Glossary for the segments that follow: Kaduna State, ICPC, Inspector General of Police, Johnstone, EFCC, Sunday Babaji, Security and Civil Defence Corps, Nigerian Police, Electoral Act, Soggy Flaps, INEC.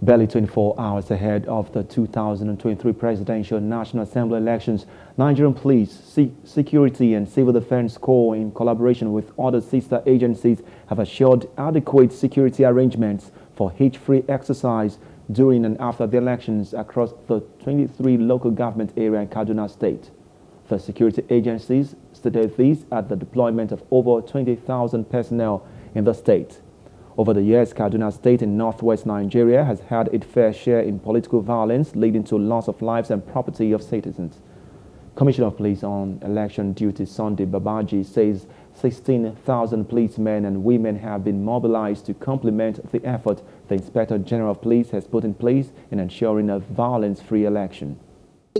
Barely 24 hours ahead of the 2023 Presidential National Assembly elections, Nigerian Police, Security and Civil Defence Corps, in collaboration with other sister agencies, have assured adequate security arrangements for hate-free exercise during and after the elections across the 23 local government area in Kaduna State. The security agencies stated this at the deployment of over 20,000 personnel in the state. Over the years, Kaduna State in northwest Nigeria has had its fair share in political violence, leading to loss of lives and property of citizens. Commissioner of Police on Election Duty Sunday Babaji says 16,000 policemen and women have been mobilized to complement the effort the Inspector General of Police has put in place in ensuring a violence-free election.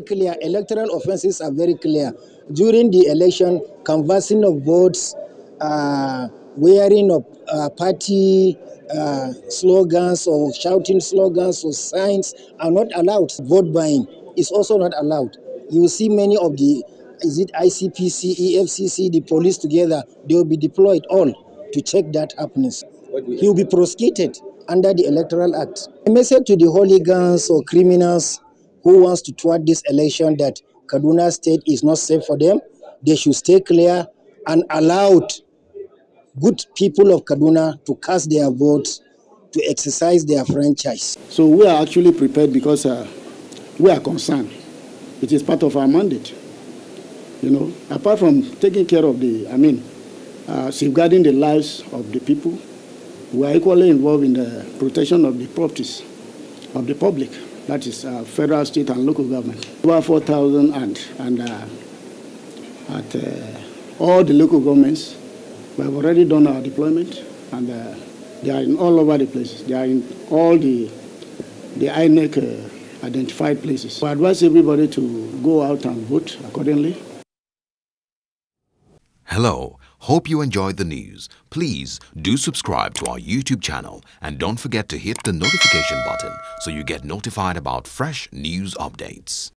Clear electoral offenses are very clear. During the election, canvassing of votes, wearing of party slogans or shouting slogans or signs are not allowed. Vote buying is also not allowed. You will see many of the, ICPC, EFCC, the police together, they will be deployed all to check that happiness. He will be prosecuted under the Electoral Act. A message to the hooligans or criminals who wants to thwart this election that Kaduna State is not safe for them. They should stay clear and allowed good people of Kaduna to cast their votes, to exercise their franchise. So we are actually prepared because we are concerned. It is part of our mandate. You know, apart from taking care of the, safeguarding the lives of the people, we are equally involved in the protection of the properties of the public. That is federal, state, and local government. Over 4,000 at all the local governments. We have already done our deployment, and they are in all over the places. They are in all the INEC identified places. I advise everybody to go out and vote accordingly. Hello, hope you enjoyed the news. Please do subscribe to our YouTube channel and don't forget to hit the notification button so you get notified about fresh news updates.